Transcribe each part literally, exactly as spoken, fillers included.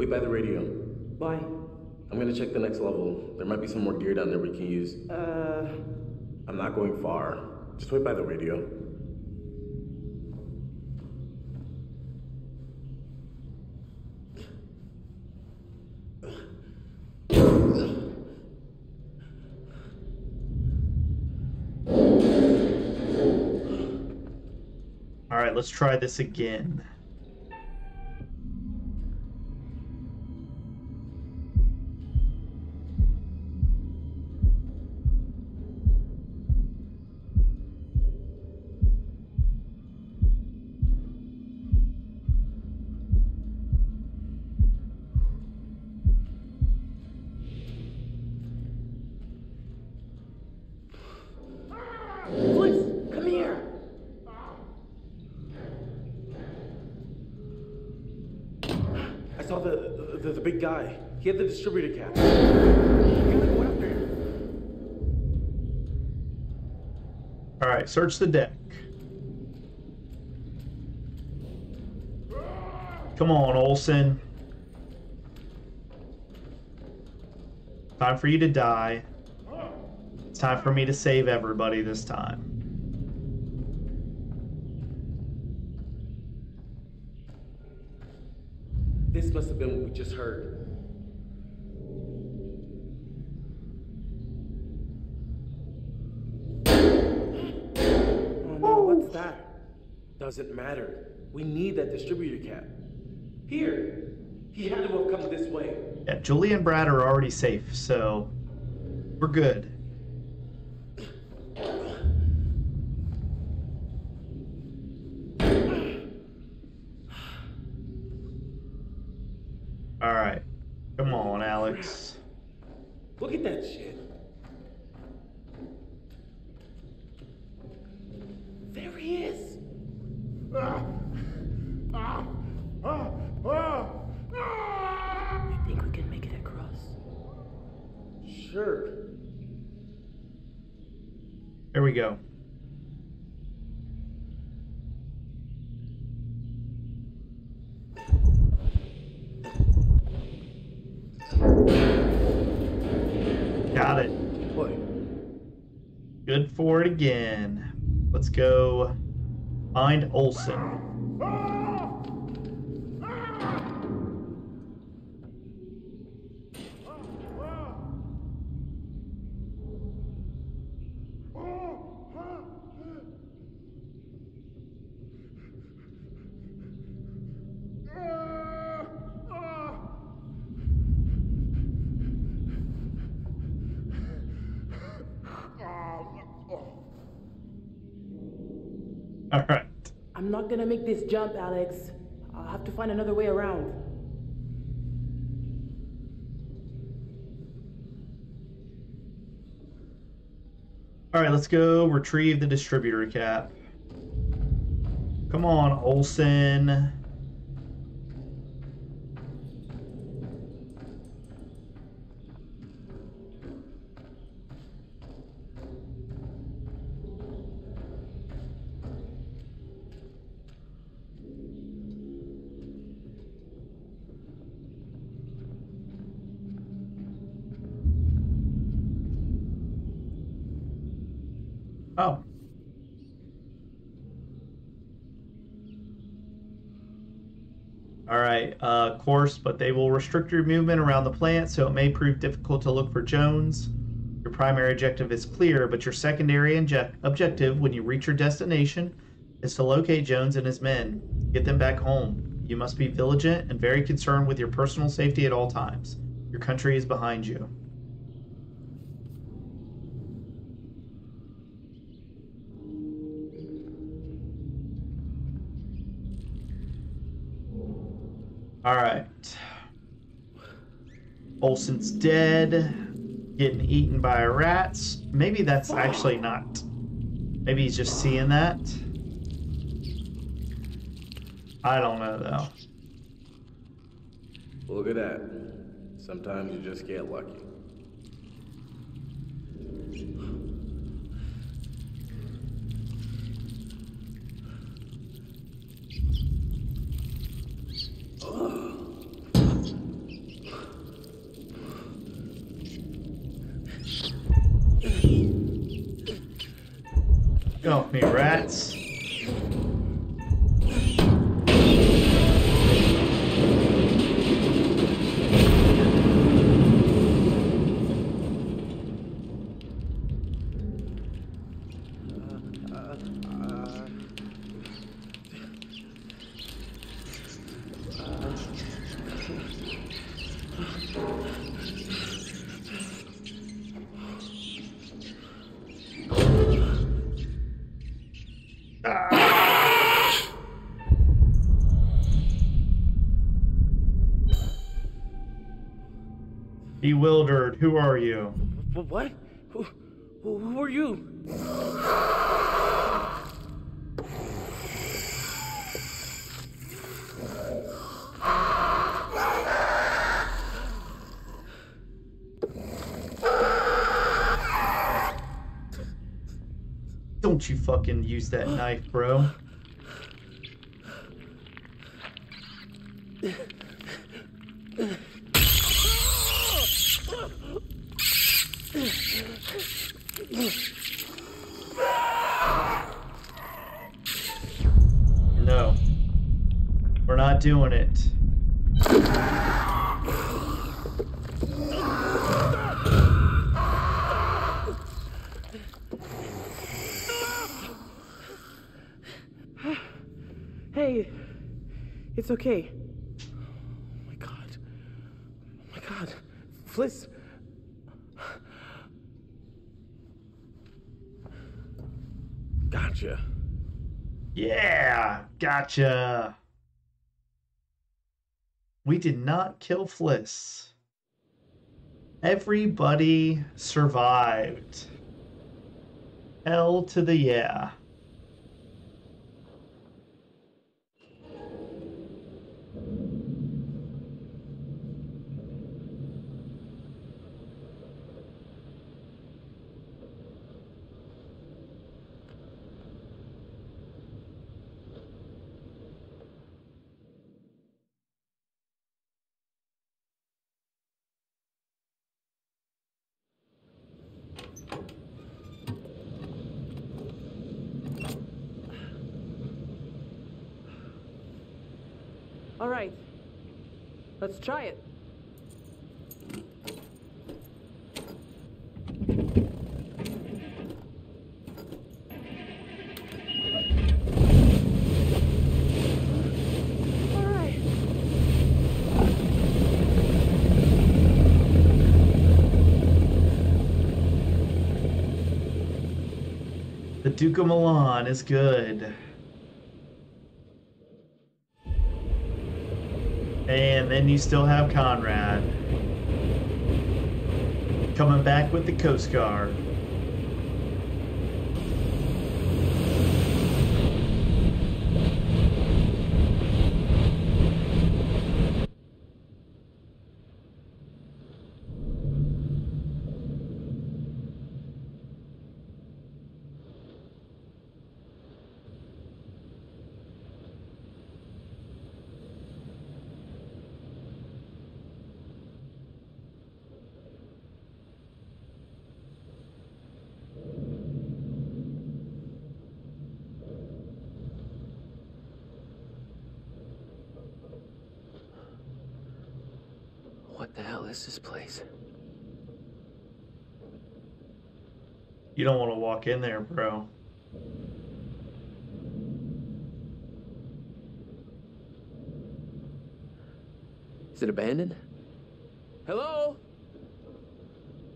Wait by the radio. Why? I'm gonna check the next level. There might be some more gear down there we can use. Uh... I'm not going far. Just wait by the radio. Alright, let's try this again. Guy. He had the distributor cap. He really went up there. Alright, search the deck. Come on, Olson. Time for you to die. It's time for me to save everybody this time. This must have been what we just heard. Oh no, what's that? Doesn't matter. We need that distributor cap. Here! He had to have come this way. Yeah, Julie and Brad are already safe, so we're good. Alright. Come on, Alex. Look at that shit. There he is. Ah. Ah. Ah. Ah. Ah. Maybe we can make it across. Sure. Here we go. Got it. Boy. Good for it again. Let's go find Olson. I'm gonna make this jump, Alex. I'll have to find another way around. All right, let's go retrieve the distributor cap. Come on, Olson. Oh. Alright, uh, of course, but they will restrict your movement around the plant, so it may prove difficult to look for Jones. Your primary objective is clear, but your secondary objective when you reach your destination is to locate Jones and his men. Get them back home. You must be vigilant and very concerned with your personal safety at all times. Your country is behind you. Alright. Olson's dead. Getting eaten by rats. Maybe that's actually not. Maybe he's just seeing that. I don't know, though. Look at that. Sometimes you just get lucky. Dump me, rats. Bewildered, who are you? What? Who, who are you? Don't you fucking use that knife, bro. No, we're not doing it. Hey, it's okay. Oh my God. Oh my God. Fliss. Gotcha. Yeah, gotcha. We did not kill Fliss. Everybody survived. Hell to the yeah. All right, let's try it. All right. The Duke of Milan is good. And then you still have Conrad coming back with the Coast Guard. What the hell is this place? You don't want to walk in there, bro. Is it abandoned? Hello?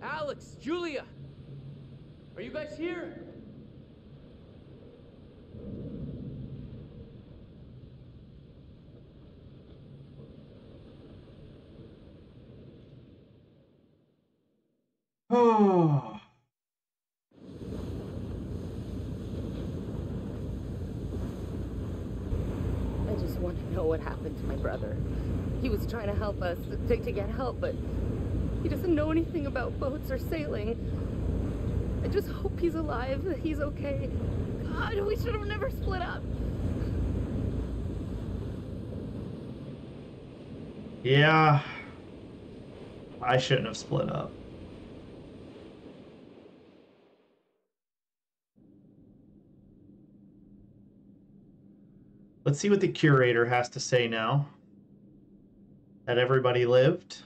Alex, Julia! Are you guys here? Oh. I just want to know what happened to my brother. He was trying to help us, to, to get help, but he doesn't know anything about boats or sailing. I just hope he's alive, that he's okay. God, we should have never split up. Yeah, I shouldn't have split up. Let's see what the curator has to say now that everybody lived.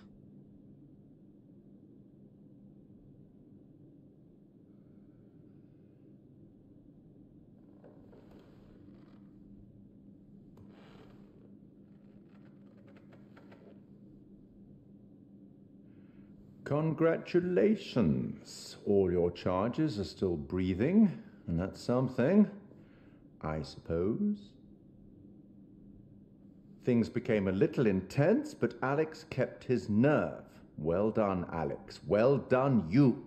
Congratulations. All your charges are still breathing, and that's something, I suppose. Things became a little intense, but Alex kept his nerve. Well done, Alex. Well done, you.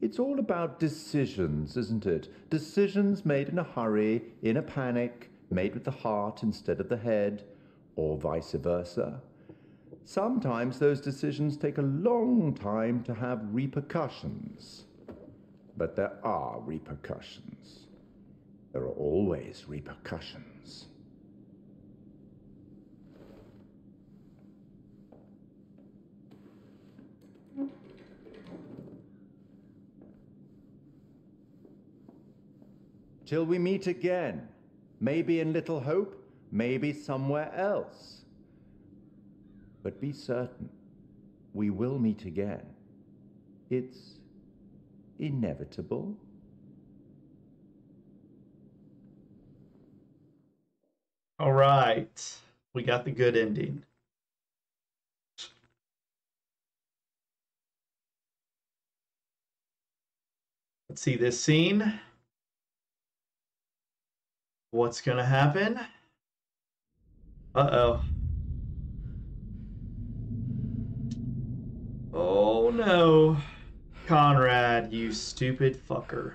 It's all about decisions, isn't it? Decisions made in a hurry, in a panic, made with the heart instead of the head, or vice versa. Sometimes those decisions take a long time to have repercussions. But there are repercussions. There are always repercussions. Till we meet again, maybe in Little Hope, maybe somewhere else. But be certain, we will meet again. It's inevitable. All right, we got the good ending. Let's see this scene. What's gonna happen? Uh-oh. Oh no, Conrad, you stupid fucker.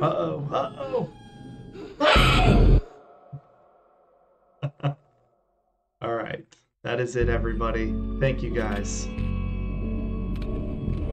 Uh-oh, uh-oh. Uh-oh. All right, that is it, everybody. Thank you, guys.